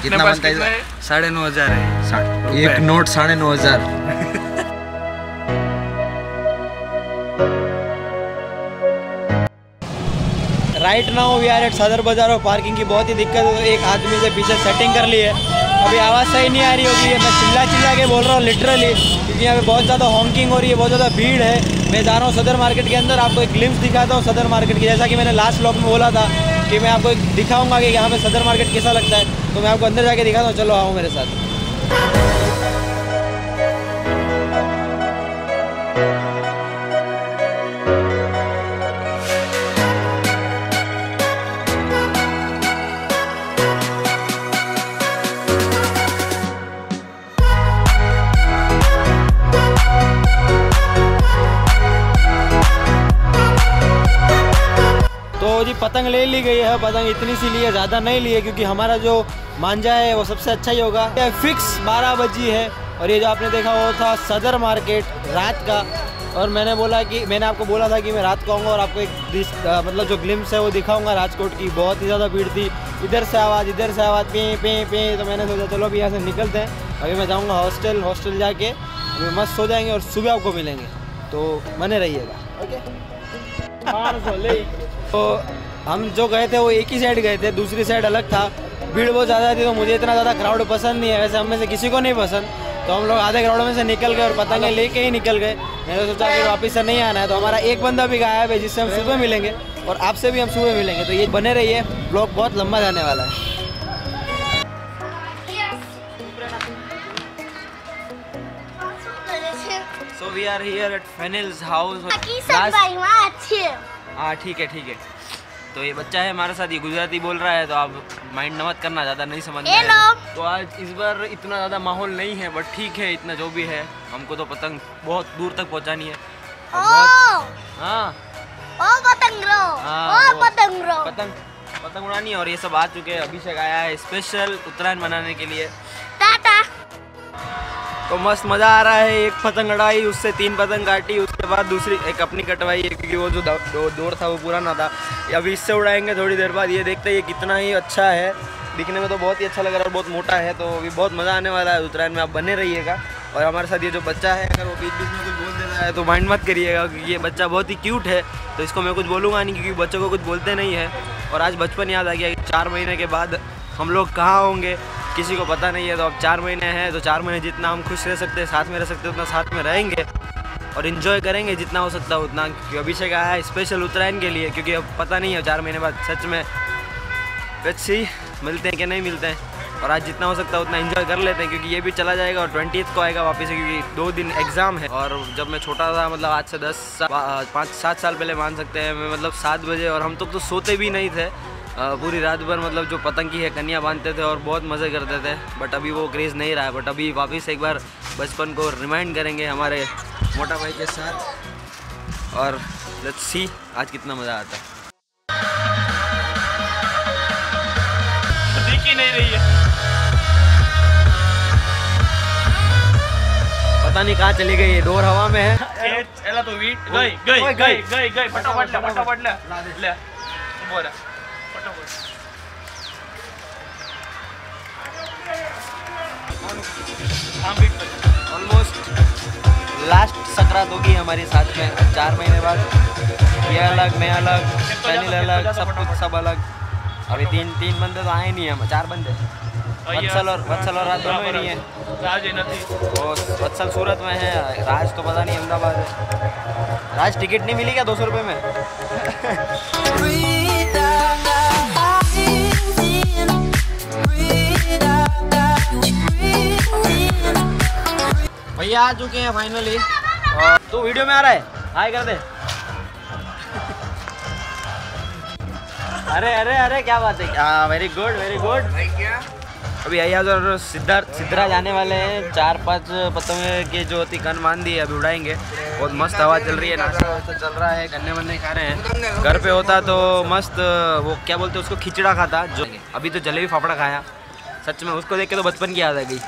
कितना बनता है? 9,500 है एक note, 9,500। Right now we are at Sadar बाजार और पार्किंग की बहुत ही दिक्कत है। एक आदमी से पीछे सेटिंग कर ली है, अभी आवाज़ सही नहीं आ रही होगी। मैं चिल्ला चिल्ला के बोल रहा हूँ लिटरली, क्योंकि यहाँ पे बहुत ज़्यादा हॉकिंग हो रही है, बहुत ज़्यादा भीड़ है। मैं जा रहा हूँ सदर मार्केट के अंदर, आपको एक ग्लिम्स दिखाता हूँ सदर मार्केट की। जैसा कि मैंने लास्ट व्लॉग में बोला था कि मैं आपको दिखाऊंगा कि यहाँ पे सदर मार्केट कैसा लगता है, तो मैं आपको अंदर जाके दिखाता हूँ। चलो आओ मेरे साथ। पतंग ले ली गई है। पतंग इतनी सी लिए, ज़्यादा नहीं लिए, क्योंकि हमारा जो मांझा है वो सबसे अच्छा ही होगा। ये फिक्स 12 बजी है और ये जो आपने देखा वो था सदर मार्केट रात का। और मैंने आपको बोला था कि मैं रात को आऊँगा और आपको मतलब जो ग्लिम्स है वो दिखाऊंगा राजकोट की। बहुत ही ज़्यादा भीड़ थी, इधर से आवाज़ पे। तो मैंने सोचा चलो अभी यहाँ से निकलते हैं। अभी मैं जाऊँगा हॉस्टल जाके अभी मस्त सो जाएंगे और सुबह आपको मिलेंगे, तो बने रहिएगा। ओके, तो हम जो गए थे वो एक ही साइड गए थे, दूसरी साइड अलग था। भीड़ बहुत ज़्यादा थी तो मुझे इतना ज़्यादा क्राउड पसंद नहीं है, वैसे हम में से किसी को नहीं पसंद। तो हम लोग आधे क्राउड में से निकल गए और पतंगे लेके ही निकल गए। मैंने सोचा कि वापस से नहीं आना है। तो हमारा एक बंदा भी गायब है जिससे हम सुबह मिलेंगे और आपसे भी हम सुबह मिलेंगे, तो ये बने रहिए। ब्लॉग बहुत लंबा जाने वाला है। So we are here at Fanil's house. हाँ ठीक है ठीक है। तो ये बच्चा है हमारे साथ, ये गुजराती बोल रहा है, तो आप माइंड न मत करना, ज़्यादा नहीं समझ में आएगा। तो आज इस बार इतना ज़्यादा माहौल नहीं है, बट ठीक है, इतना जो भी है। हमको तो पतंग बहुत दूर तक पहुंचानी है। पतंग उड़ानी है और ये सब आ चुके हैं। अभिषेक आया है स्पेशल उत्तरायण मनाने के लिए। तो मस्त मज़ा आ रहा है। एक पतंग अड़ाई, उससे 3 पतंग काटी, उसके बाद दूसरी एक अपनी कटवाई है, क्योंकि वो जो दौर था वो पुराना था। अभी इससे उड़ाएंगे थोड़ी देर बाद। ये देखते हैं ये कितना ही अच्छा है, दिखने में तो बहुत ही अच्छा लग रहा है, बहुत मोटा है। तो अभी बहुत मज़ा आने वाला है उत्तरायण में, आप बने रहिएगा। और हमारे साथ ये जो बच्चा है, अगर वो बीच बीच में कुछ बोल देता है तो माइंड मत करिएगा, क्योंकि ये बच्चा बहुत ही क्यूट है, तो इसको मैं कुछ बोलूँगा नहीं, क्योंकि बच्चों को कुछ बोलते नहीं है। और आज बचपन याद आ गया कि 4 महीने के बाद हम लोग कहाँ होंगे किसी को पता नहीं है। तो अब 4 महीने हैं, तो 4 महीने जितना हम खुश रह सकते हैं, साथ में रह सकते हैं, उतना साथ में रहेंगे और इन्जॉय करेंगे जितना हो सकता है उतना। क्योंकि अभिषेक आया है स्पेशल उत्तरायण के लिए, क्योंकि अब पता नहीं है 4 महीने बाद सच में वैसे मिलते हैं कि नहीं मिलते हैं। और आज जितना हो सकता है उतना इन्जॉय कर लेते हैं, क्योंकि ये भी चला जाएगा और 20th को आएगा वापस, क्योंकि 2 दिन एग्ज़ाम है। और जब मैं छोटा था, मतलब आज से 5-7 साल पहले मान सकते हैं, मैं मतलब 7 बजे, और हम तो सोते भी नहीं थे पूरी रात भर, मतलब जो पतंग की है कन्या बांधते थे और बहुत मज़े करते थे। बट अभी वो क्रेज़ नहीं रहा है, बट अभी वापस एक बार बचपन को रिमाइंड करेंगे हमारे मोटा भाई के साथ। और लेट्स सी आज कितना मज़ा आता है। दिख ही नहीं रही है, पता नहीं कहाँ चली गई, डोर हवा में है। तो गई फटाफट ले बोल रहा ऑलमोस्ट लास्ट सकरात होगी हमारे साथ में 4 महीने बाद। ये अलग, मैं अलग, चैनल अलग, सब कुछ सब अलग। अभी 3 बंदे तो आए नहीं है, 4 बंदे। वत्सल और राज दोनों ही नहीं है। वो वत्सल सूरत में है, राज तो पता नहीं अहमदाबाद है। राज टिकट नहीं मिली क्या 200 रुपये में? भैया आ चुके हैं फाइनली। तो वीडियो में आ रहा है, हाय कर दे। अरे अरे अरे क्या बात है। हाँ वेरी गुड वेरी गुड। अभी अयाज और सिद्धरा जाने वाले हैं। 4-5 पतंगे के जो होती कन मान दी है, अभी उड़ाएंगे। बहुत मस्त हवा चल रही है, नाश्ता वास्ता चल रहा है, गन्ने वन्ने खा रहे हैं। घर पे होता तो मस्त वो क्या बोलते उसको, खिचड़ा खाता। जो अभी तो जलेबी फाफड़ा खाया, सच में उसको देख के तो बचपन की याद आ गई।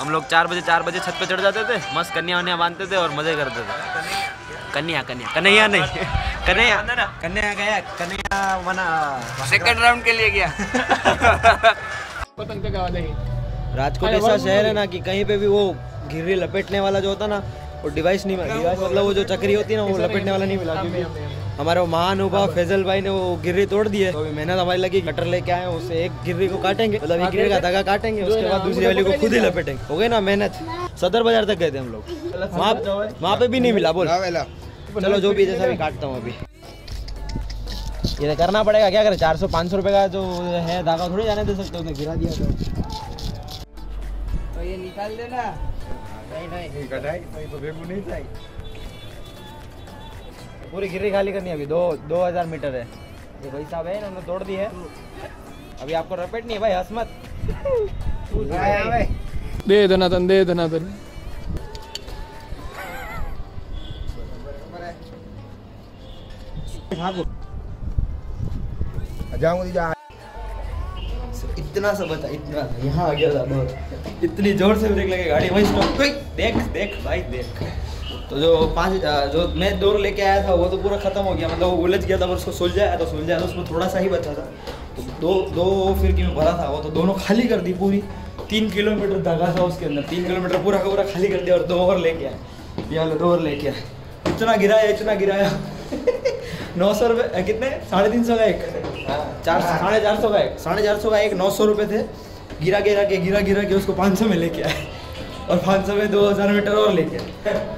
हम लोग 4 बजे छत पे चढ़ जाते थे, मस्त कन्या वन्या बांधते थे और मज़े करते थे। कन्या गया, कन्या बना सेकंड राउंड के लिए गया। पतंग चगावा चाहिए। राजकोट ऐसा शहर है ना कि कहीं पे भी वो घिर्री लपेटने वाला जो होता ना वो डिवाइस नहीं मिला, मतलब वो जो चक्री होती है ना वो लपेटने वाला नहीं मिला। हमारा महानुभाव फैजल भाई ने वो गिर्री तोड़ दी है, तो मेहनत हमारी लगी। कटर लेके आए, उससे एक गिर्री को काटेंगे, मतलब एक गिर्री का धागा काटेंगे, उसके बाद दूसरी वाली को खुद ही लपेटेंगे। हो गई ना मेहनत। सदर बाजार तक गए थे हम लोग, वहाँ पे भी नहीं मिला। बोल चलो जो भी जैसा भी काटता हूँ अभी, ये करना पड़ेगा। क्या करें, 400-500 रुपये का जो है धागा थोड़ी जाने दे सकते हो, गिरा दिया तो ये निकाल देना। नहीं कटाई पूरी गिर्री खाली करनी है अभी। 2000 मीटर है ये भाई साहब है, उन्होंने तोड़ दी है। अभी आपको रपेटनी है भाई, हंस मत। दे धनातन, दे धनातन। इतना सा बता, इतना यहाँ आ गया था, इतनी जोर से ब्रेक लगे गाड़ी वही स्टॉप। देख देख भाई देख। तो जो जो मैं दौर लेके आया था वो तो पूरा खत्म हो गया, मतलब वो उलझ गया था। पर उसको सुलझाया तो उसमें थोड़ा सा ही बचा था, तो दो फिरकी में भरा था वो, तो दोनों खाली कर दी पूरी। 3 किलोमीटर धागा था उसके अंदर, 3 किलोमीटर पूरा का पूरा खाली कर दिया। और 2 ओवर लेके आए, ये वाला 2 ओवर लेके आए। इतना गिराया, इतना गिराया। 900 रुपये कितने, 350 का एक, 400 का एक, 450 का एक, 900 रुपये थे। गिरा के उसको 500 में लेके आए, और 500 में 2000 मीटर और लेके आए।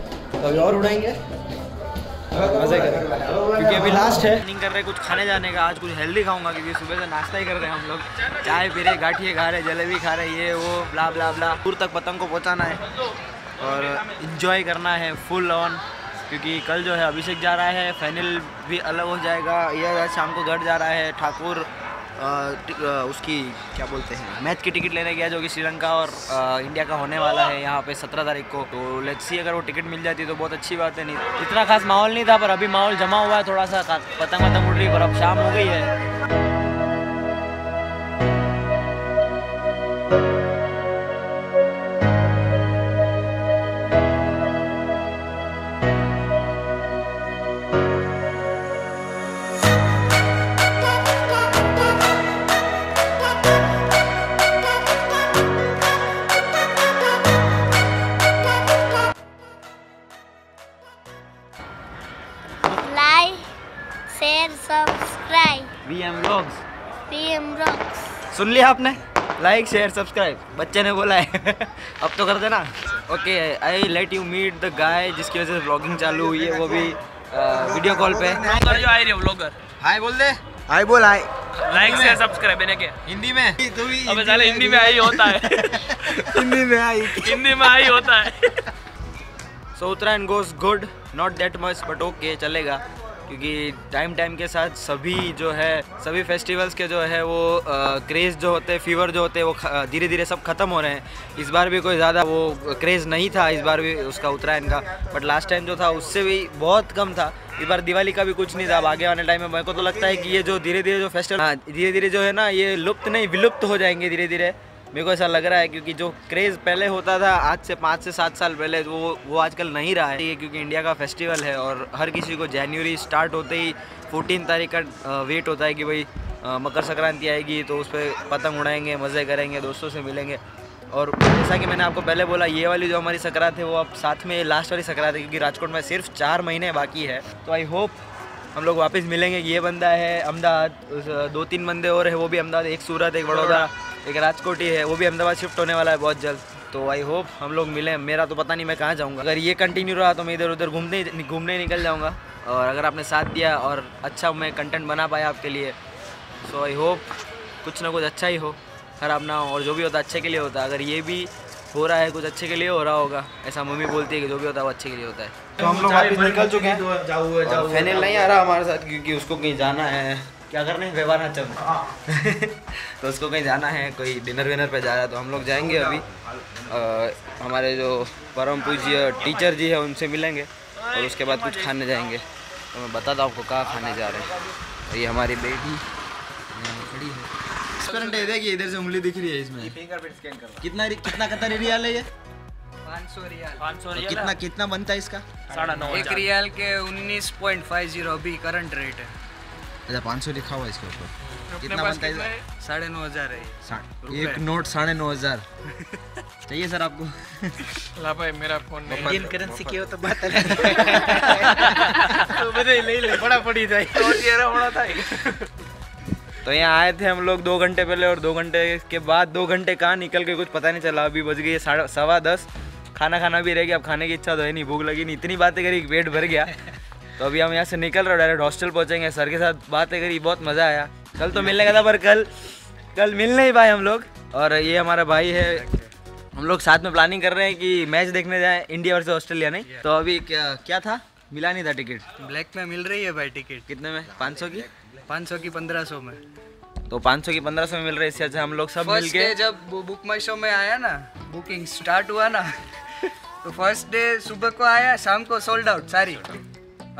अभी और उड़ाएंगे, मज़े करेंगे, क्योंकि अभी लास्ट है। प्लानिंग कर रहे हैं कुछ खाने जाने का। आज कुछ हेल्दी खाऊंगा, क्योंकि सुबह से नाश्ता ही कर रहे हैं हम लोग। चाय पी रहे, गाठिए खा रहे, जलेबी खा रहे, ये वो ब्ला ब्ला ब्ला। दूर तक पतंग को पहुंचाना है और इन्जॉय करना है फुल ऑन, क्योंकि कल जो है अभिषेक जा रहा है, फाइनल भी अलग हो जाएगा। यह शाम को घर जा रहा है। ठाकुर उसकी क्या बोलते हैं, मैच की टिकट लेने गया, जो कि श्रीलंका और इंडिया का होने वाला है यहाँ पे 17 तारीख को। तो लेट्स सी, अगर वो टिकट मिल जाती तो बहुत अच्छी बात है। नहीं इतना खास माहौल नहीं था, पर अभी माहौल जमा हुआ है। थोड़ा सा पतंग वतंग उड़ रही, पर अब शाम हो गई है। वीएम व्लॉग्स, वीएम व्लॉग्स सुन लिया आपने? लाइक शेयर सब्सक्राइब बच्चे ने बोला है। अब तो कर देना। Okay, I let you meet the guy जिसकी वजह से व्लॉगिंग चालू हुई है, वो भी वीडियो कॉल पे। जो आई रहे व्लॉगर, हाय बोल दे, हाय बोल, हाय, लाइक शेयर सब्सक्राइब। मैंने क्या हिंदी में, अबे साले हिंदी में आई होता है। हिंदी में आई होता है। So Uttarayan goes good, not that much but okay, चलेगा, क्योंकि टाइम के साथ सभी जो है सभी फेस्टिवल्स के जो है वो क्रेज़ जो होते हैं, फीवर जो होते हैं, वो धीरे धीरे सब ख़त्म हो रहे हैं। इस बार भी कोई ज़्यादा वो क्रेज़ नहीं था, इस बार भी उसका उत्तरायण का, बट लास्ट टाइम जो था उससे भी बहुत कम था। इस बार दिवाली का भी कुछ नहीं था। अब आगे आने टाइम में मेरे को तो लगता है कि ये जो धीरे-धीरे जो फेस्टिवल धीरे-धीरे जो है ना, ये लुप्त नहीं विलुप्त हो जाएंगे धीरे-धीरे, मेरे को ऐसा लग रहा है। क्योंकि जो क्रेज़ पहले होता था आज से 5 से 7 साल पहले, वो आजकल नहीं रहा है, क्योंकि इंडिया का फेस्टिवल है। और हर किसी को जनवरी स्टार्ट होते ही 14 तारीख का वेट होता है कि भाई मकर संक्रांति आएगी, तो उस पर पतंग उड़ाएंगे, मज़े करेंगे, दोस्तों से मिलेंगे। और जैसा कि मैंने आपको पहले बोला, ये वाली जो हमारी संक्रांत है वो अब साथ में लास्ट वाली संक्रांत है, क्योंकि राजकोट में सिर्फ 4 महीने बाकी है। तो आई होप हम लोग वापस मिलेंगे। ये बंदा है अहमदाबाद, 2-3 बंदे और है वो भी अहमदाबाद, एक सूरत, एक बड़ौदा, एक राजकोट ही है, वो भी अहमदाबाद शिफ्ट होने वाला है बहुत जल्द। तो आई होप हम लोग मिलें। मेरा तो पता नहीं मैं कहाँ जाऊँगा, अगर ये कंटिन्यू रहा तो मैं इधर उधर घूमने निकल जाऊँगा। और अगर आपने साथ दिया और अच्छा मैं कंटेंट बना पाया आपके लिए, सो आई होप कुछ ना कुछ अच्छा ही हो, खराब ना हो। और जो भी होता अच्छे के लिए होता है, अगर ये भी हो रहा है कुछ अच्छे के लिए हो रहा होगा, ऐसा मम्मी बोलती है कि जो भी होता है वो अच्छे के लिए होता है। तो हम लोग वापस निकल चुके हैं, जाओ फैनल नहीं आ रहा हमारे साथ, क्योंकि उसको कहीं जाना है। क्या करना है, व्यवहार चल। तो उसको कहीं जाना है, कोई डिनर विनर पे जा रहा है, तो हम लोग जाएंगे अभी। हमारे जो परम पूज्य टीचर जी है उनसे मिलेंगे, और उसके बाद कुछ खाने जाएंगे। तो मैं बताता हूँ आपको कहाँ खाने जा रहे हैं। और ये हमारी बेटी खड़ी है, देखिए इधर से उंगली दिख रही है, इसमें फिंगरप्रिंट स्कैन कर। कितना कतर रियाल है ये? 500 रियाल। कितना बनता है इसका? 9.5 रियाल के 19.50 अभी करंट रेट है। अच्छा 500 लिखा हुआ इसके ऊपर, कितना बनता है? 9,500 है एक नोट, 9,500 चाहिए सर आपको? ला भाई मेरा फोन नहीं, इंडियन करेंसी की हो तो बात अलग तो बड़े ले ले बड़ा पड़ी था, तो चेहरा होना था। तो यहाँ आए थे हम लोग 2 घंटे पहले और 2 घंटे के बाद 2 घंटे कहाँ निकल के कुछ पता नहीं चला। अभी बज गई है 10:15, खाना खाना भी रह गया, अब खाने की इच्छा तो है नहीं, भूख लगी नहीं, इतनी बातें करी पेट भर गया। तो अभी हम यहाँ से निकल रहे हैं, डायरेक्ट हॉस्टल पहुँचेंगे। सर के साथ बातें करी, बहुत मज़ा आया। कल तो मिलने का था पर कल मिल नहीं पाए हम लोग। और ये हमारा भाई है, हम लोग साथ में प्लानिंग कर रहे हैं कि मैच देखने जाएं, इंडिया वर्सेस ऑस्ट्रेलिया। नहीं तो अभी क्या था, मिला नहीं था टिकट, ब्लैक में मिल रही है भाई टिकट। कितने में? 500 की, 500 की 1500 में। तो 500 की 1500 में मिल रही है, इससे अच्छा हम लोग सब मिल के जब बुक माई शो में आया ना, बुकिंग स्टार्ट हुआ ना तो फर्स्ट डे सुबह को आया, शाम को सोल्ड आउट सारी,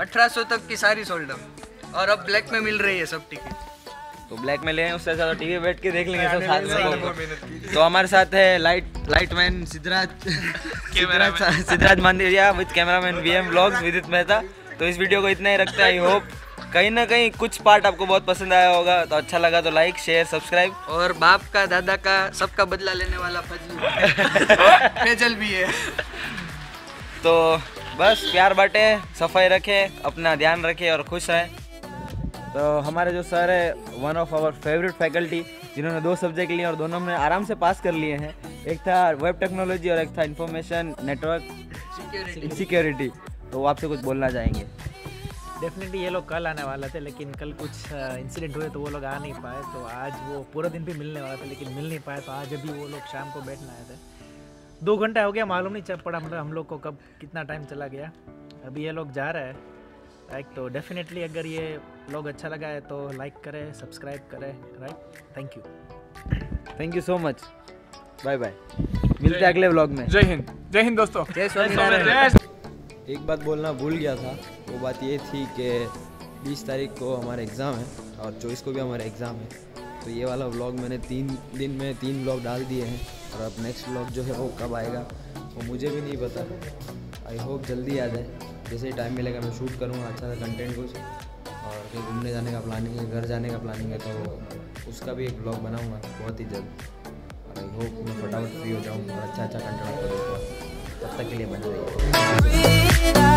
1800 तक की सारी सोल्ड आउट। और अब ब्लैक में मिल रही है सब टिकट, तो ब्लैक में लें, उससे ज्यादा टीवी बैठ के देख लेंगे सब साथ में। तो हमारे साथ है lightman Siddhraj Manderia with cameraman VM vlogs Vidit Mehta. तो इस वीडियो को इतना ही रखते हैं। आई होप कहीं ना कहीं कुछ पार्ट आपको बहुत पसंद आया होगा, तो अच्छा लगा तो लाइक शेयर सब्सक्राइब। और बाप का दादा का सबका बदला लेने वाला फजल भी है। तो बस प्यार बांटे, सफाई रखें, अपना ध्यान रखें और खुश रहें। तो हमारे जो सर है one of our favourite faculty, जिन्होंने 2 सब्जेक्ट लिए और दोनों में आराम से पास कर लिए हैं। एक था वेब टेक्नोलॉजी और एक था इंफॉर्मेशन नेटवर्क सिक्योरिटी। तो आपसे कुछ बोलना चाहेंगे? डेफिनेटली ये लोग कल आने वाले थे, लेकिन कल कुछ इंसिडेंट हुए तो वो लोग आ नहीं पाए। तो आज वो पूरा दिन भी मिलने वाला था लेकिन मिल नहीं पाए, तो आज अभी वो लोग शाम को बैठने आए थे। 2 घंटा हो गया, मालूम नहीं चल पड़ा मतलब हम लोग को कब कितना टाइम चला गया। अभी ये लोग जा रहे हैं लाइक। तो डेफिनेटली अगर ये लोग अच्छा लगा है तो लाइक करें, सब्सक्राइब करें, right. Thank you so much, bye bye, मिलते हैं अगले व्लॉग में। जय हिंद दोस्तों, जय स्वामीनारायण। एक बात बोलना भूल गया था, वो बात ये थी कि 20 तारीख को हमारा एग्ज़ाम है और 24 को भी हमारा एग्ज़ाम है। तो ये वाला व्लॉग मैंने 3 दिन में 3 व्लॉग डाल दिए हैं, और अब नेक्स्ट व्लॉग जो है वो कब आएगा वो मुझे भी नहीं पता। आई होप जल्दी आ जाए, जैसे ही टाइम मिलेगा मैं शूट करूँगा अच्छा सा कंटेंट कुछ। और फिर घूमने जाने का प्लानिंग है, घर जाने का प्लानिंग है, तो उसका भी एक ब्लॉग बनाऊँगा बहुत ही जल्द। और आई होप मैं फटाफट फ्री हो जाऊँ और अच्छा अच्छा कंटेंट करूँगा। तब तक के लिए बने रहिए।